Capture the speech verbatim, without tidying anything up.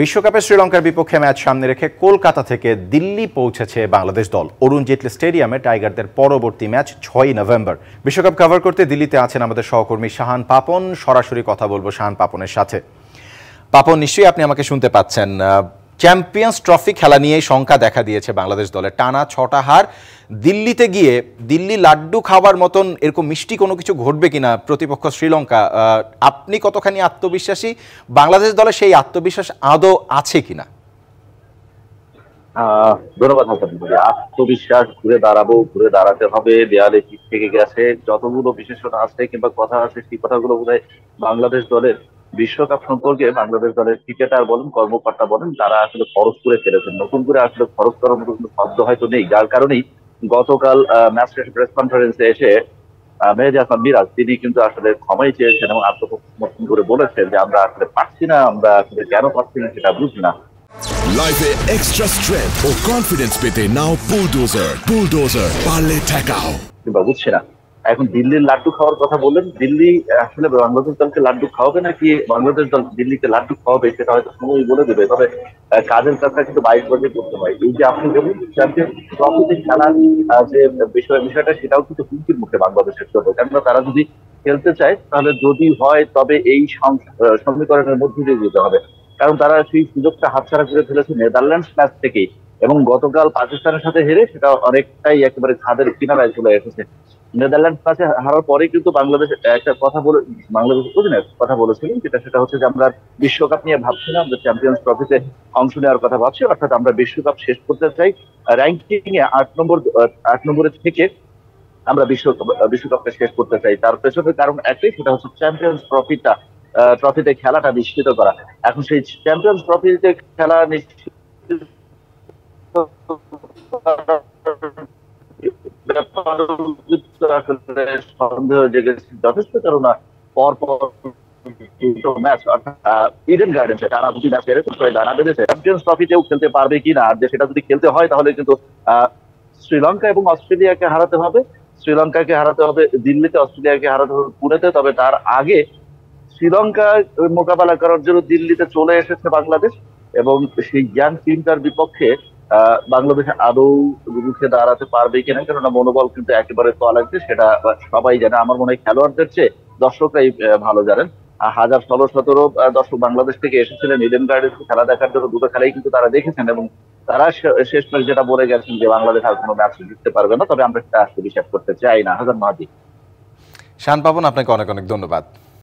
বিশ্বকাপে শ্রীলঙ্কার বিপক্ষে ম্যাচ সামনে রেখে কলকাতা থেকে দিল্লি পৌঁছেছে বাংলাদেশ দল। অরুণ জেটলি স্টেডিয়ামে টাইগারদের পরবর্তী ম্যাচ ছয়ই নভেম্বর। বিশ্বকাপ কভার করতে দিল্লিতে আছেন আমাদের সহকর্মী শাহান পাপন। সরাসরি কথা বলবো শাহান পাপনের সাথে। পাপন, নিশ্চয়ই আপনি আমাকে শুনতে পাচ্ছেন। চ্যাম্পিয়ন্স ট্রফি খেলা নিয়েই শঙ্কা দেখা দিয়েছে বাংলাদেশ দলের, টানা ছটা হার। দিল্লিতে গিয়ে দিল্লি লাড্ডু খাওয়ার মতন এরকম মিষ্টি কোনো কিছু ঘটবে কিনা প্রতিপক্ষ শ্রীলঙ্কা, আপনি কতখানি আত্মবিশ্বাসী? বাংলাদেশ দলে সেই আত্মবিশ্বাস আদৌ আছে কিনা? আহ ধন্যবাদ। আত্মবিশ্বাস ঘুরে দাঁড়াবো, ঘুরে দাঁড়াতে হবে। দেয়ালে পিঠ থেকে গেছে যতগুলো বিশেষণ আছে কিংবা কথা আছে, সেই কথাগুলো বোধ হয় বাংলাদেশ দলের বিশ্বকাপ সম্পর্কে বাংলাদেশ দলের ক্রিকেটার বলেন, কর্মকর্তা বলেন, তারা আসলে খরচ করে ফেলেছেন। নতুন করে আসলে খরচ করার মতো কোনো শব্দ হয়তো নেই, যার কারণেই গতকাল ম্যাচ শেষ প্রেস কনফারেন্সে এসে মেহেদী হাসান মিরাজ তিনি কিন্তু আসলে ক্ষমাই চেয়েছেন এবং আত্মসমর্পণ করে বলেছেন যে আমরা আসলে পারছি না, আমরা আসলে কেন পারছি না সেটা বুঝি না। লাইফে এক্সট্রা স্ট্রেংথ ও কনফিডেন্স পেতে নাও বুলডোজার। বুলডোজার পারলে ঠেকাও। কিংবা বুঝছে না। এখন দিল্লির লাড্ডু খাওয়ার কথা বললেন, দিল্লি আসলে বাংলাদেশ দলকে লাড্ডু খাওয়াবে নাকি বাংলাদেশ দল দিল্লিকে লাড্ডু খাওয়াবে সেটা হয়তো সময় বলে দেবে। তবে কাজের কাজটা কিন্তু বাইশ বছর করতে হয়। এই যে আপনি যেমন চ্যাম্পিয়ন ট্রফিতে খেলার যে বিষয় বিষয়টা সেটাও কিন্তু হুমকির মুখে বাংলাদেশের জন্য, কেননা তারা যদি খেলতে চায় তাহলে যদি হয় তবে এই সমীকরণের মধ্যে দিয়ে যেতে হবে, কারণ তারা সেই সুযোগটা হাতছাড়া করে ফেলেছে নেদারল্যান্ডস ম্যাচ থেকেই এবং গতকাল পাকিস্তানের সাথে হেরে সেটা অনেকটাই একেবারে খাদের কিনারায় চলে এসেছে। নেদারল্যান্ডস ম্যাচে হারার পরে কিন্তু বাংলাদেশ একটা কথা বলে বাংলাদেশ অধিনায়ক কথা বলেছিলেন, যেটা সেটা হচ্ছে যে আমরা বিশ্বকাপ নিয়ে ভাবছি না, আমরা চ্যাম্পিয়ন্স ট্রফিতে অংশ নেওয়ার কথা ভাবছি, অর্থাৎ আমরা বিশ্বকাপ শেষ করতে চাই র্যাঙ্কিং এ আট নম্বর আট নম্বরে থেকে আমরা বিশ্বকাপ বিশ্বকাপটা শেষ করতে চাই। তার পেছনের কারণ একটাই, সেটা হচ্ছে চ্যাম্পিয়ন্স ট্রফিটা ট্রফিতে খেলাটা নিশ্চিত করা। এখন সেই চ্যাম্পিয়ন্স ট্রফিতে খেলা নিশ্চিত যথেষ্ট, কারণ পরপর ম্যাচ ইডেন গার্ডেন্সে টানা দুটি ম্যাচ হেরে দানা বেঁধেছে। চ্যাম্পিয়ন্স ট্রফিতেও খেলতে পারবে কিনা, আর সেটা যদি খেলতে হয় তাহলে কিন্তু শ্রীলঙ্কা এবং অস্ট্রেলিয়াকে হারাতে হবে। শ্রীলঙ্কাকে হারাতে হবে দিল্লিতে, অস্ট্রেলিয়াকে হারাতে হবে পুনেতে। তবে তার আগে শ্রীলঙ্কার মোকাবেলা করার জন্য দিল্লিতে চলে এসেছে বাংলাদেশ, এবং সেই ইয়াং টিমটার বিপক্ষে আহ বাংলাদেশে আদৌ রুখে দাঁড়াতে পারবে কিনা, কেননা মনোবল কিন্তু একেবারে তোলা লাগছে, সেটা সবাই জানে। আমার মনে হয় খেলোয়াড়দের চেয়ে দর্শকরাই ভালো জানেন। হাজার ষোলো সতেরো দর্শক বাংলাদেশ থেকে এসেছিলেন ইডেন গার্ডেন্স খেলা দেখার জন্য, দুটো খেলাই কিন্তু তারা দেখেছেন এবং তারা শেষ ম্যাচ যেটা বলে গেছেন যে বাংলাদেশ আর কোনো ম্যাচ জিততে পারবে না। তবে আমরা সেটা আসলে বিশ্বাস করতে চাই না। হাজার মাহাদি, শাহান পাপন, আপনাকে অনেক অনেক ধন্যবাদ।